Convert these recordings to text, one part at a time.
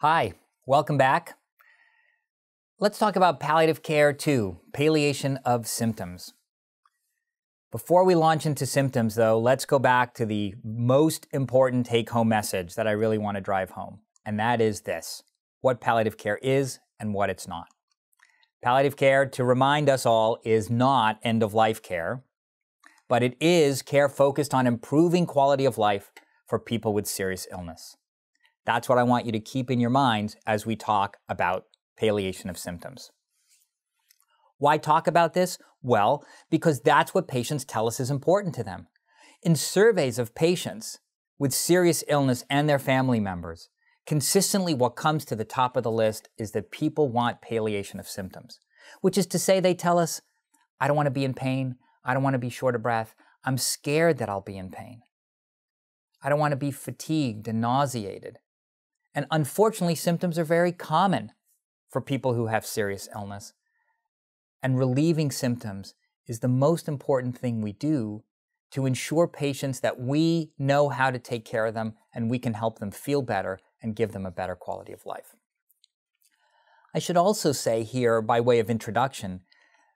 Hi, welcome back. Let's talk about palliative care 2, palliation of symptoms. Before we launch into symptoms though, let's go back to the most important take-home message that I really want to drive home, and that is this: what palliative care is and what it's not. Palliative care, to remind us all, is not end-of-life care, but it is care focused on improving quality of life for people with serious illness. That's what I want you to keep in your minds as we talk about palliation of symptoms. Why talk about this? Well, because that's what patients tell us is important to them. In surveys of patients with serious illness and their family members, consistently what comes to the top of the list is that people want palliation of symptoms, which is to say they tell us, I don't want to be in pain, I don't want to be short of breath, I'm scared that I'll be in pain. I don't want to be fatigued and nauseated. And unfortunately, symptoms are very common for people who have serious illness. And relieving symptoms is the most important thing we do to ensure patients that we know how to take care of them and we can help them feel better and give them a better quality of life. I should also say here, by way of introduction,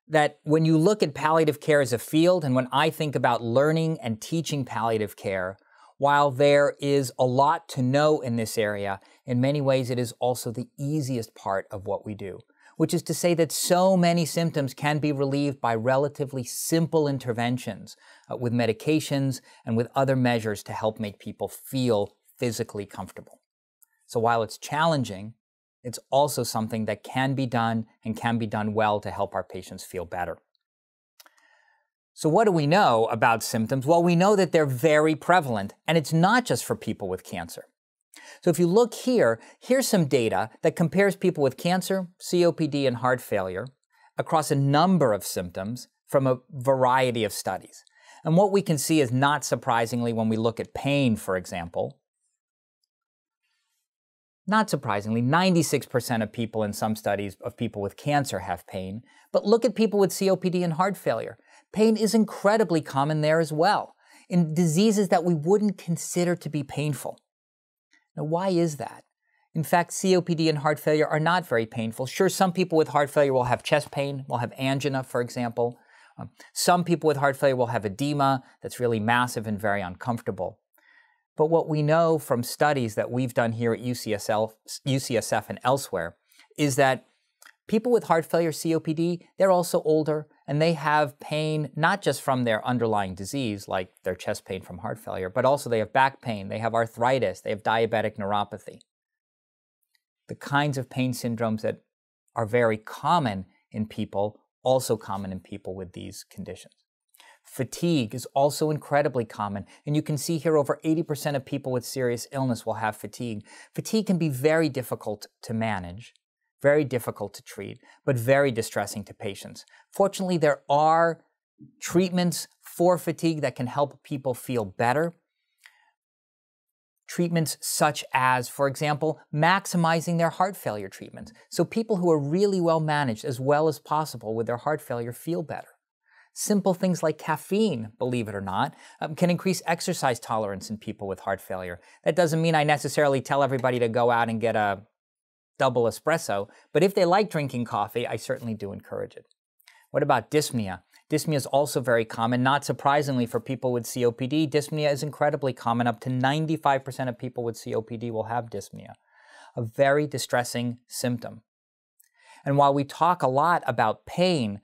that when you look at palliative care as a field, and when I think about learning and teaching palliative care, while there is a lot to know in this area, in many ways it is also the easiest part of what we do, which is to say that so many symptoms can be relieved by relatively simple interventions with medications and with other measures to help make people feel physically comfortable. So while it's challenging, it's also something that can be done and can be done well to help our patients feel better. So what do we know about symptoms? Well, we know that they're very prevalent, and it's not just for people with cancer. So if you look here, here's some data that compares people with cancer, COPD, and heart failure across a number of symptoms from a variety of studies. And what we can see is, not surprisingly, when we look at pain, for example, not surprisingly, 96% of people in some studies of people with cancer have pain, but look at people with COPD and heart failure. Pain is incredibly common there as well, in diseases that we wouldn't consider to be painful. Now, why is that? In fact, COPD and heart failure are not very painful. Sure, some people with heart failure will have chest pain, will have angina, for example. Some people with heart failure will have edema that's really massive and very uncomfortable. But what we know from studies that we've done here at UCSF and elsewhere is that people with heart failure, COPD, they're also older, and they have pain not just from their underlying disease, like their chest pain from heart failure, but also they have back pain, they have arthritis, they have diabetic neuropathy. The kinds of pain syndromes that are very common in people, also common in people with these conditions. Fatigue is also incredibly common, and you can see here over 80% of people with serious illness will have fatigue. Fatigue can be very difficult to manage, very difficult to treat, but very distressing to patients. Fortunately, there are treatments for fatigue that can help people feel better. Treatments such as, for example, maximizing their heart failure treatments. So people who are really well managed as well as possible with their heart failure feel better. Simple things like caffeine, believe it or not, can increase exercise tolerance in people with heart failure. That doesn't mean I necessarily tell everybody to go out and get a double espresso, but if they like drinking coffee, I certainly do encourage it. What about dyspnea? Dyspnea is also very common. Not surprisingly for people with COPD, dyspnea is incredibly common. Up to 95% of people with COPD will have dyspnea, a very distressing symptom. And while we talk a lot about pain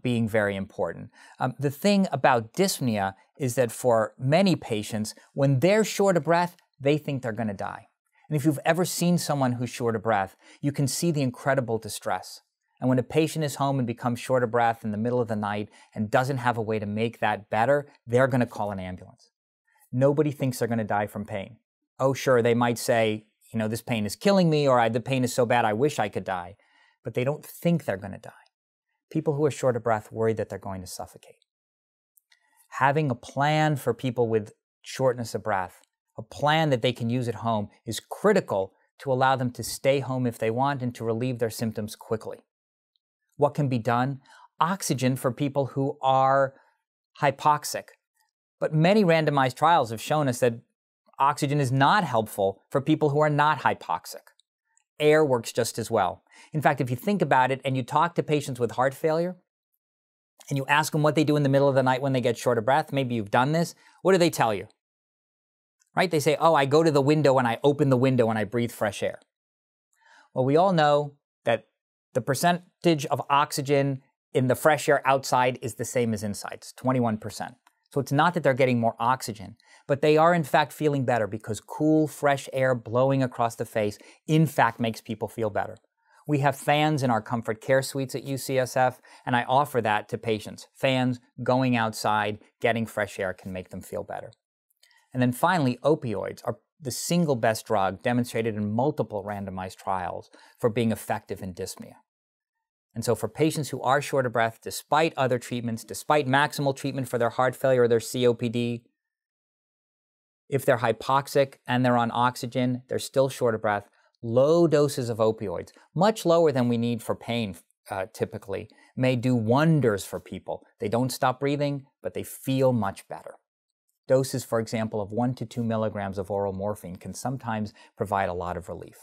being very important, the thing about dyspnea is that for many patients, when they're short of breath, they think they're going to die. And if you've ever seen someone who's short of breath, you can see the incredible distress. And when a patient is home and becomes short of breath in the middle of the night and doesn't have a way to make that better, they're going to call an ambulance. Nobody thinks they're going to die from pain. Oh, sure, they might say, you know, this pain is killing me, or the pain is so bad I wish I could die. But they don't think they're going to die. People who are short of breath worry that they're going to suffocate. Having a plan for people with shortness of breath, a plan that they can use at home, is critical to allow them to stay home if they want and to relieve their symptoms quickly. What can be done? Oxygen for people who are hypoxic. But many randomized trials have shown us that oxygen is not helpful for people who are not hypoxic. air works just as well. In fact, if you think about it and you talk to patients with heart failure and you ask them what they do in the middle of the night when they get short of breath, maybe you've done this, what do they tell you? Right? They say, oh, I go to the window and I open the window and I breathe fresh air. Well, we all know that the percentage of oxygen in the fresh air outside is the same as inside, it's 21%. So it's not that they're getting more oxygen, but they are in fact feeling better because cool, fresh air blowing across the face in fact makes people feel better. We have fans in our comfort care suites at UCSF, and I offer that to patients. Fans, going outside, getting fresh air can make them feel better. And then finally, opioids are the single best drug demonstrated in multiple randomized trials for being effective in dyspnea. And so for patients who are short of breath, despite other treatments, despite maximal treatment for their heart failure or their COPD, if they're hypoxic and they're on oxygen, they're still short of breath, low doses of opioids, much lower than we need for pain typically, may do wonders for people. They don't stop breathing, but they feel much better. Doses, for example, of 1 to 2 milligrams of oral morphine can sometimes provide a lot of relief.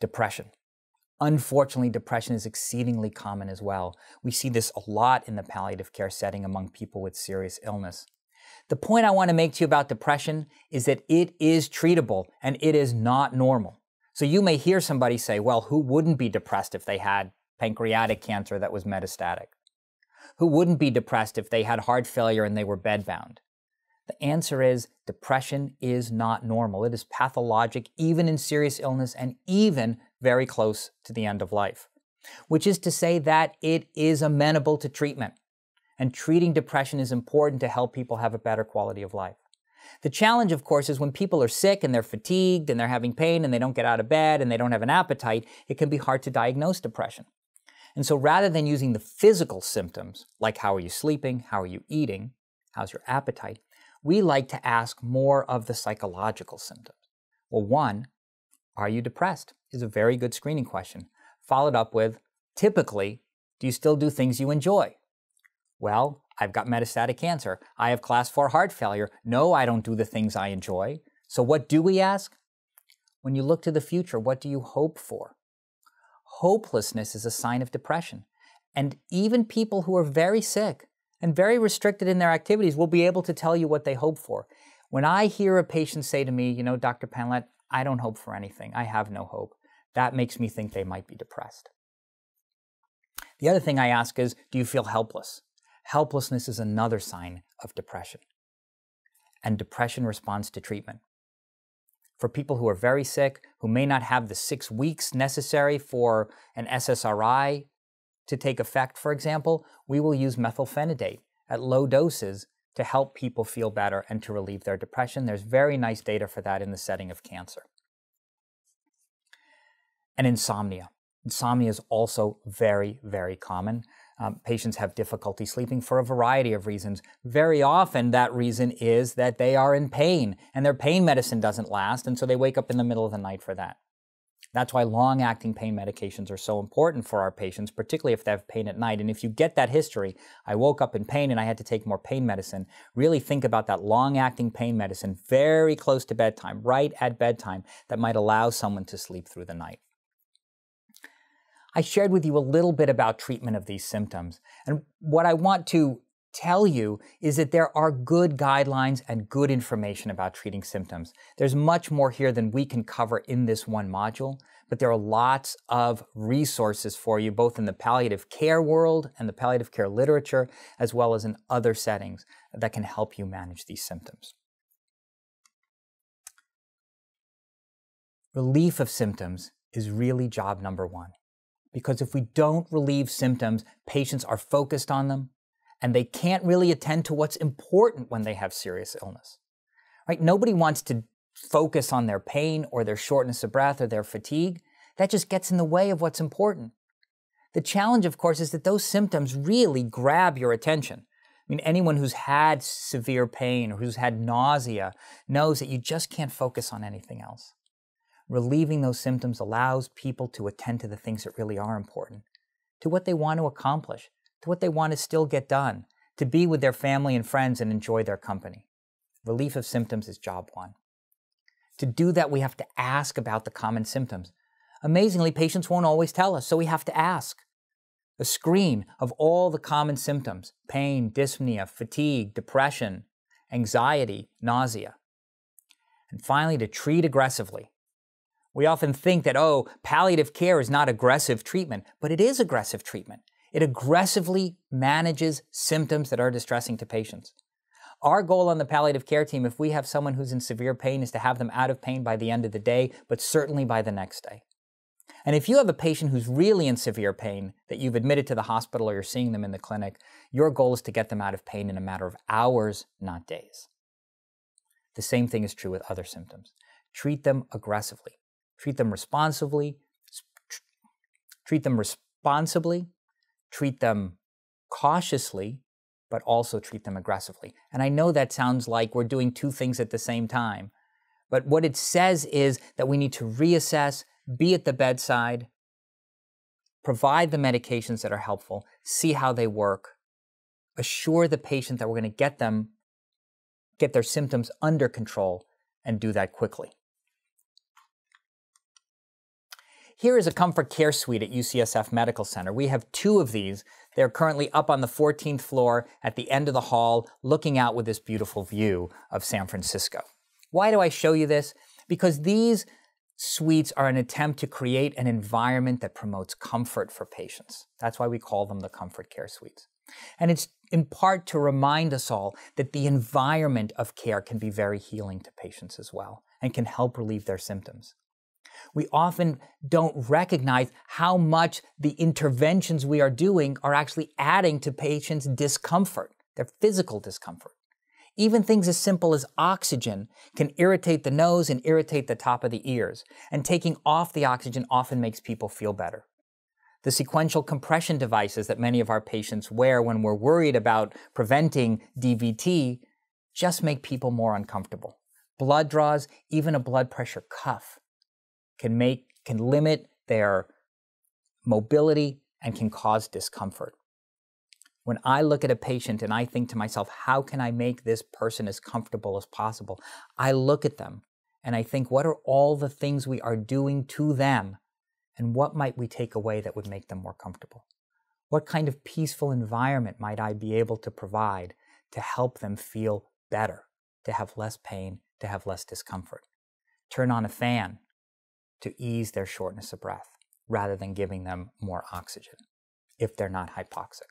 Depression. Unfortunately, depression is exceedingly common as well. We see this a lot in the palliative care setting among people with serious illness. The point I want to make to you about depression is that it is treatable and it is not normal. So you may hear somebody say, well, who wouldn't be depressed if they had pancreatic cancer that was metastatic? Who wouldn't be depressed if they had heart failure and they were bedbound? The answer is depression is not normal. It is pathologic even in serious illness and even very close to the end of life, which is to say that it is amenable to treatment. And treating depression is important to help people have a better quality of life. The challenge, of course, is when people are sick and they're fatigued and they're having pain and they don't get out of bed and they don't have an appetite, it can be hard to diagnose depression. And so rather than using the physical symptoms, like how are you sleeping, how are you eating, how's your appetite, we like to ask more of the psychological symptoms. Well, one, are you depressed? Is a very good screening question, followed up with, typically, do you still do things you enjoy? Well, I've got metastatic cancer. I have class 4 heart failure. No, I don't do the things I enjoy. So what do we ask? When you look to the future, what do you hope for? Hopelessness is a sign of depression. And even people who are very sick and very restricted in their activities will be able to tell you what they hope for. When I hear a patient say to me, you know, Dr. Pantilat, I don't hope for anything. I have no hope. That makes me think they might be depressed. The other thing I ask is, do you feel helpless? Helplessness is another sign of depression. And depression responds to treatment. For people who are very sick, who may not have the 6 weeks necessary for an SSRI to take effect, for example, we will use methylphenidate at low doses to help people feel better and to relieve their depression. There's very nice data for that in the setting of cancer. And insomnia. Insomnia is also very, very common. Patients have difficulty sleeping for a variety of reasons. Very often that reason is that they are in pain and their pain medicine doesn't last, and so they wake up in the middle of the night for that. That's why long-acting pain medications are so important for our patients, particularly if they have pain at night. And if you get that history, I woke up in pain and I had to take more pain medicine, really think about that long-acting pain medicine very close to bedtime, right at bedtime, that might allow someone to sleep through the night. I shared with you a little bit about treatment of these symptoms. And what I want to tell you is that there are good guidelines and good information about treating symptoms. There's much more here than we can cover in this one module, but there are lots of resources for you, both in the palliative care world and the palliative care literature, as well as in other settings that can help you manage these symptoms. Relief of symptoms is really job number one. Because if we don't relieve symptoms, patients are focused on them and they can't really attend to what's important when they have serious illness. Right? Nobody wants to focus on their pain or their shortness of breath or their fatigue. That just gets in the way of what's important. The challenge, of course, is that those symptoms really grab your attention. I mean, anyone who's had severe pain or who's had nausea knows that you just can't focus on anything else. Relieving those symptoms allows people to attend to the things that really are important, to what they want to accomplish, to what they want to still get done, to be with their family and friends and enjoy their company. Relief of symptoms is job one. To do that, we have to ask about the common symptoms. Amazingly, patients won't always tell us, so we have to ask. A screen of all the common symptoms: pain, dyspnea, fatigue, depression, anxiety, nausea. And finally, to treat aggressively. We often think that, oh, palliative care is not aggressive treatment, but it is aggressive treatment. It aggressively manages symptoms that are distressing to patients. Our goal on the palliative care team, if we have someone who's in severe pain, is to have them out of pain by the end of the day, but certainly by the next day. And if you have a patient who's really in severe pain that you've admitted to the hospital or you're seeing them in the clinic, your goal is to get them out of pain in a matter of hours, not days. The same thing is true with other symptoms. Treat them aggressively. Treat them responsively. Treat them cautiously, but also treat them aggressively. And I know that sounds like we're doing two things at the same time, but what it says is that we need to reassess, be at the bedside, provide the medications that are helpful, see how they work, assure the patient that we're going to get their symptoms under control, and do that quickly. Here is a comfort care suite at UCSF Medical Center. We have two of these. They're currently up on the 14th floor at the end of the hall, looking out with this beautiful view of San Francisco. Why do I show you this? Because these suites are an attempt to create an environment that promotes comfort for patients. That's why we call them the comfort care suites. And it's in part to remind us all that the environment of care can be very healing to patients as well, and can help relieve their symptoms. We often don't recognize how much the interventions we are doing are actually adding to patients' discomfort, their physical discomfort. Even things as simple as oxygen can irritate the nose and irritate the top of the ears, and taking off the oxygen often makes people feel better. The sequential compression devices that many of our patients wear when we're worried about preventing DVT just make people more uncomfortable. Blood draws, even a blood pressure cuff, can limit their mobility and can cause discomfort. When I look at a patient and I think to myself, how can I make this person as comfortable as possible? I look at them and I think, what are all the things we are doing to them? And what might we take away that would make them more comfortable? What kind of peaceful environment might I be able to provide to help them feel better, to have less pain, to have less discomfort? Turn on a fan to ease their shortness of breath, rather than giving them more oxygen if they're not hypoxic.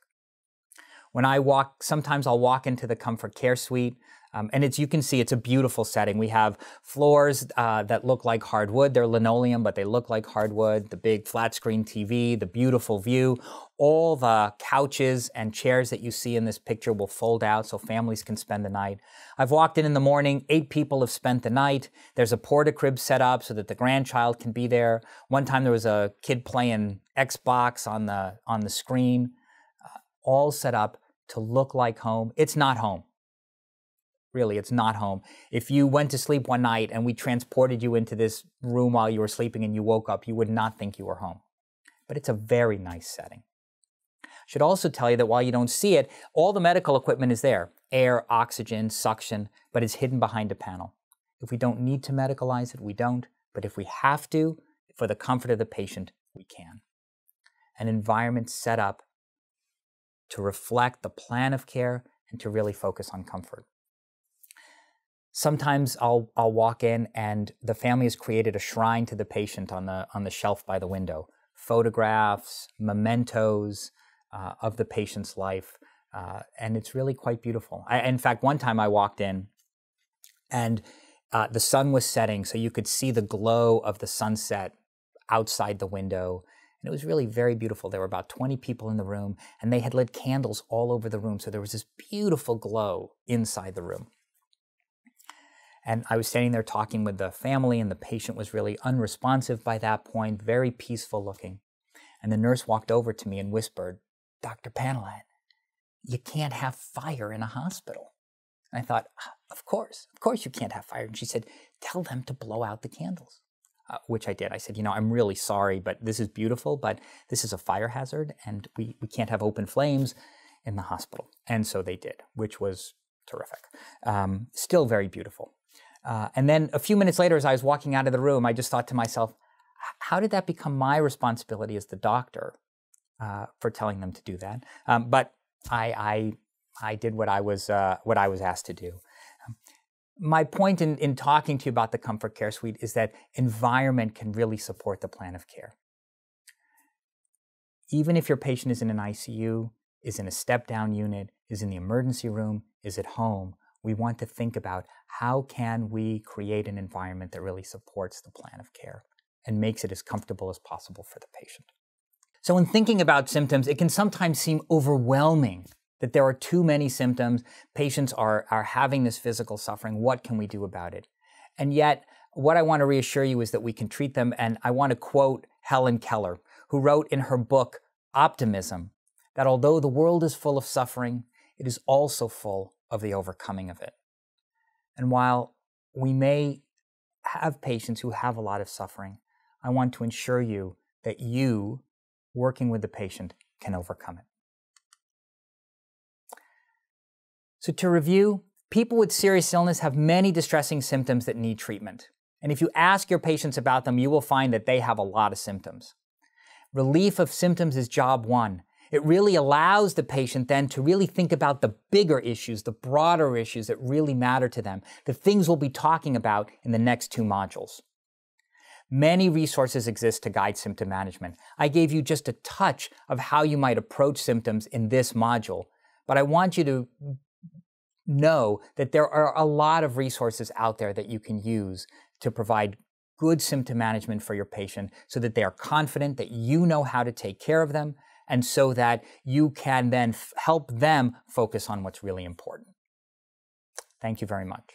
When I walk, sometimes I'll walk into the comfort care suite, and you can see it's a beautiful setting. We have floors that look like hardwood. They're linoleum, but they look like hardwood. The big flat screen TV, the beautiful view. All the couches and chairs that you see in this picture will fold out so families can spend the night. I've walked in the morning, 8 people have spent the night. There's a porta-crib set up so that the grandchild can be there. One time there was a kid playing Xbox on the screen, all set up to look like home. It's not home. Really, it's not home. If you went to sleep one night and we transported you into this room while you were sleeping and you woke up, you would not think you were home. But it's a very nice setting. I should also tell you that while you don't see it, all the medical equipment is there: air, oxygen, suction, but it's hidden behind a panel. If we don't need to medicalize it, we don't. But if we have to, for the comfort of the patient, we can. An environment set up to reflect the plan of care and to really focus on comfort. Sometimes I'll walk in and the family has created a shrine to the patient on the shelf by the window. Photographs, mementos of the patient's life, and it's really quite beautiful. In fact, one time I walked in and the sun was setting, so you could see the glow of the sunset outside the window. And it was really very beautiful. There were about 20 people in the room, and they had lit candles all over the room, so there was this beautiful glow inside the room. And I was standing there talking with the family, and the patient was really unresponsive by that point, very peaceful looking. And the nurse walked over to me and whispered, "Dr. Pantilat, you can't have fire in a hospital." And I thought, of course you can't have fire. And she said, "Tell them to blow out the candles," which I did. I said, "You know, I'm really sorry, but this is beautiful, but this is a fire hazard, and we can't have open flames in the hospital." And so they did, which was terrific. Still very beautiful. And then a few minutes later, as I was walking out of the room, I just thought to myself, how did that become my responsibility as the doctor for telling them to do that? But I did what I was asked to do. My point in talking to you about the Comfort Care Suite is that environment can really support the plan of care. Even if your patient is in an ICU, is in a step-down unit, is in the emergency room, is at home, we want to think about how can we create an environment that really supports the plan of care and makes it as comfortable as possible for the patient. So in thinking about symptoms, it can sometimes seem overwhelming that there are too many symptoms, patients are having this physical suffering, what can we do about it? And yet, what I want to reassure you is that we can treat them, and I want to quote Helen Keller, who wrote in her book, Optimism, that although the world is full of suffering, it is also full of the overcoming of it. And while we may have patients who have a lot of suffering, I want to ensure you that you, working with the patient, can overcome it. So to review, people with serious illness have many distressing symptoms that need treatment. And if you ask your patients about them, you will find that they have a lot of symptoms. Relief of symptoms is job one. It really allows the patient then to really think about the bigger issues, the broader issues that really matter to them, the things we'll be talking about in the next two modules. Many resources exist to guide symptom management. I gave you just a touch of how you might approach symptoms in this module, but I want you to know that there are a lot of resources out there that you can use to provide good symptom management for your patient so that they are confident that you know how to take care of them and so that you can then help them focus on what's really important. Thank you very much.